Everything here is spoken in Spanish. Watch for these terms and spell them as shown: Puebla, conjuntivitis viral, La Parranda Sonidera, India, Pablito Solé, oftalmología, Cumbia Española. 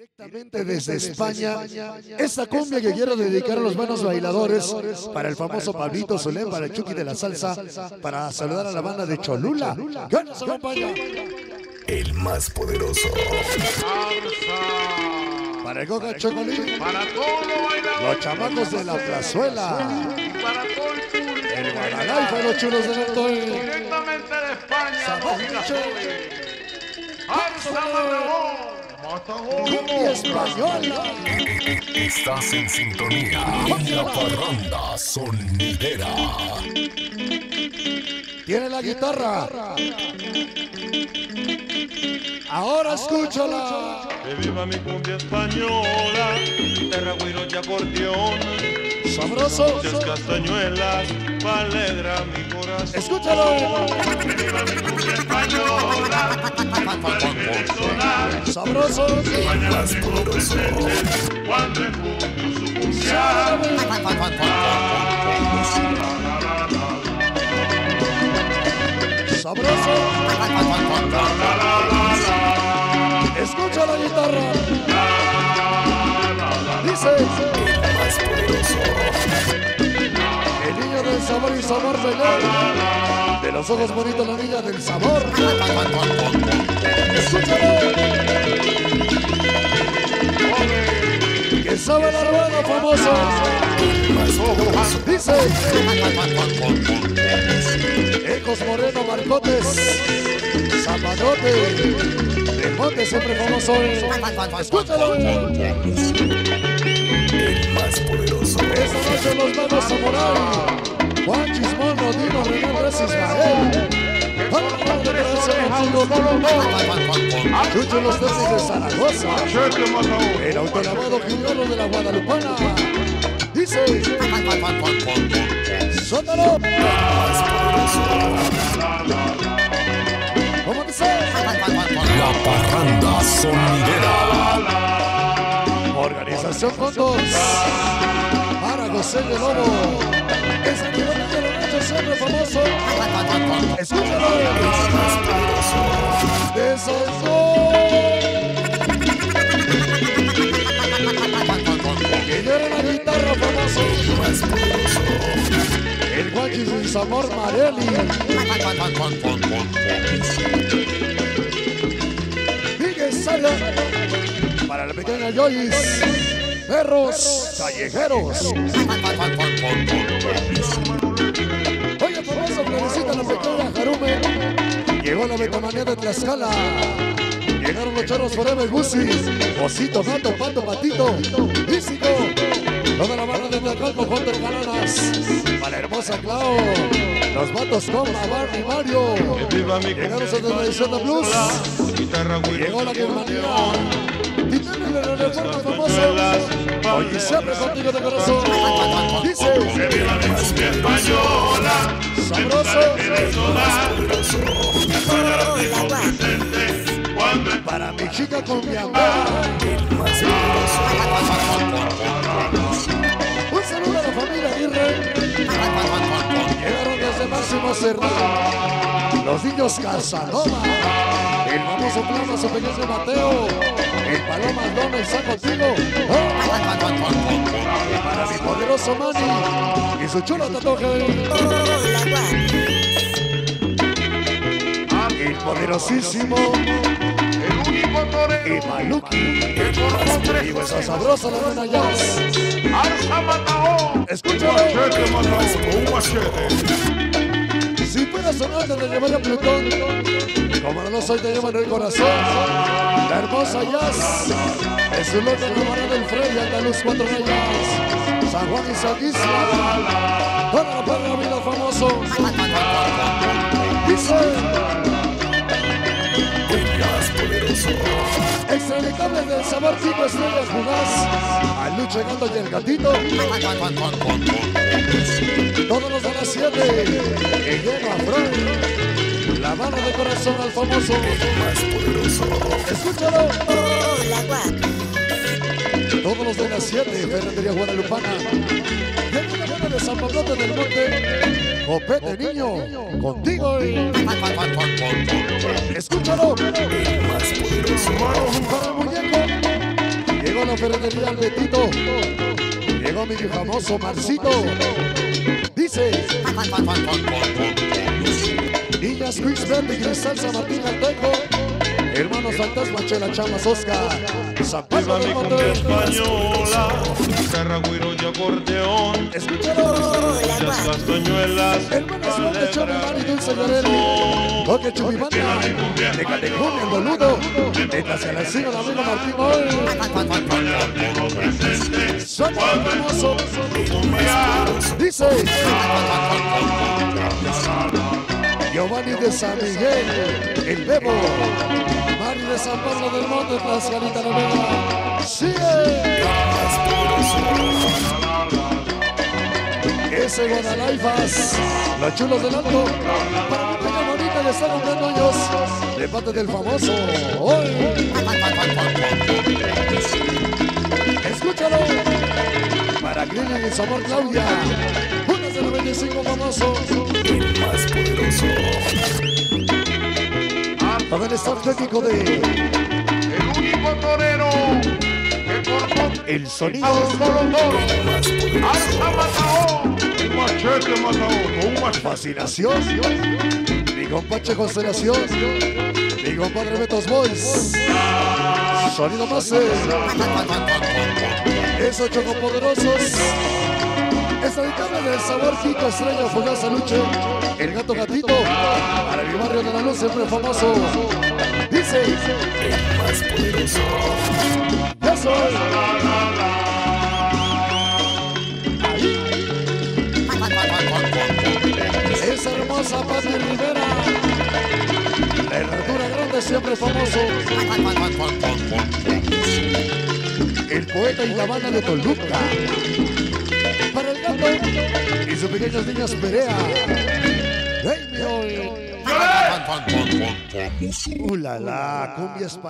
Directamente desde España, esta cumbia que quiero dedicar a los buenos bailadores, para el famoso Pablito Solé, para el Chucky de la Salsa, para saludar a la banda de Cholula. El más poderoso. Para el Goga Chocolín. Para todos los chamacos de la plazuela. El Guadalajara para los chulos de Nortoy. Directamente de España. Cumbia Española. Estás en sintonía con La Parranda Sonidera. Tiene la guitarra. Ahora escúchala. Que viva mi cumbia española. Terragüiros y acordeón. Sabroso. Las castañuelas. Valedra mi corazón. Escúchalo. Que viva mi cumbia española. Sabroso, más poderoso. Sabroso. Escucha la guitarra. Dice más poderoso. El niño del sabor y sabor, señor. De los ojos bonitos, la niña del sabor. ¡Escúchalo! Que sabe la rueda famosa. Dice Ecos Moreno, Marcotes, Zapatote, de Monte siempre famoso. ¡Escúchalo! El más poderoso. Esa noche nos vamos a morar. Juan Chismono, Dino, René, Israel. Chucho los Tesis de Zaragoza. El autolavado Quindolo de la Guadalupana. Dice Sótalo. ¿Cómo dice? La Parranda Sonidera. Organización Contos para José de Lobo. Es el tirón de la noche siempre famoso. Escúchalo. De Sonsón. Que llora la guitarra famoso. El guachi Luis Amor Marelli. Miguel Sala. Para la pequeña Joyce. Perros callejeros. Oye, famoso, florecita la pequeña Jarume. Llegó la betamanía de Tlaxcala. Llegaron los charros forever gusis. Osito, Gato, Pato, Patito, Lísico. Toda la banda de Tlaxcalco, Juan de Galanas. Para la hermosa Clau. Los vatos Coma, Barney, Mario. Llegaron a 77 Plus. Y llegó la betamanía. Oye, siempre contigo de corazón. Dice que viva mi cumbia española. Sabroso. Para mi chica cumbia. Un saludo a la familia Aguirre. Llegaron desde Máximo Serrano. Los niños Casanova. El famoso Plaza San Pedro de Mateo. El Paloma Aldona está contigo. Y para mi poderoso Manny y su chulo tatuaje. El poderosísimo. El único torero. Y Maluki. Y vuestra sabrosa la nena Jazz. Arza Matao. Escúchalo. Si puedes sonarte de llevar a Plutón. Como no soy te llevo en el corazón. La hermosa Jazz es un loco camarada del Freddy Andaluz Cuatro Reyes, San Juan y San Isla, para la perra vida famoso. Dice Cumbia poderoso. Extralicable del sabor cinco estrellas fugaz. Al Lucho Gato y el Gatito. Todos los de las 7. Que llega Fran. La mano de corazón al famoso. Más poderoso. Escúchalo. Hola, guac. Todos los de las 7, Ferretería Guadalupana. Llegó la mano de San Pablote del Monte. Copete, niño, contigo. Escúchalo. Más poderoso. Para el muñeco. Diego no perdería el vestido. Llegó mi famoso Marcito. Dice: Niñas Chris Berry, Grisal, Martín Aldejo, Hermanos Fantasma, Chela, Chamas, Oscar, San Pedro de Cumbia Española, Carragüiro y acordeón, muchas castañuelas, Hermanos de Chumimán y Dulce Llorelli, Toque Chumimán, de Catecún, el boludo, de Tacialancino, el amigo Martín Hoy, San Pedro de dice, Giovanni de San Miguel, el Bebo, Mari de San Pablo del Monte, Pascalita Novela, sigue. Ese Guadalaifas, los chulos del alto, para que tenga bonita le están dando ellos, de parte del famoso, hoy. Escúchalo, para Green y Sabor Claudia, unas de los 25 famosos. Para el estado técnico de el único torero que cortó el sonido a los molotoros, Arza Matao, un machete Matao, un machete. Fascinación, mi compache Constelación, mi compadre Betos Boys, sonido más esos chocopoderosos. Esta guitarra del sabor, Kiko, Estrella, Fogasa, Luche, el gato gatito, para mi barrio de la luz siempre famoso. Dice, el más poderoso. Ya soy. Ahí. Esa hermosa Paz de Rivera. La herradura grande siempre famoso. El poeta y la banda de Toluca. Para el gato y sus pequeñas niñas Perea. ¡Hey, mi hoy! ¡Ulala! Cumbia Española.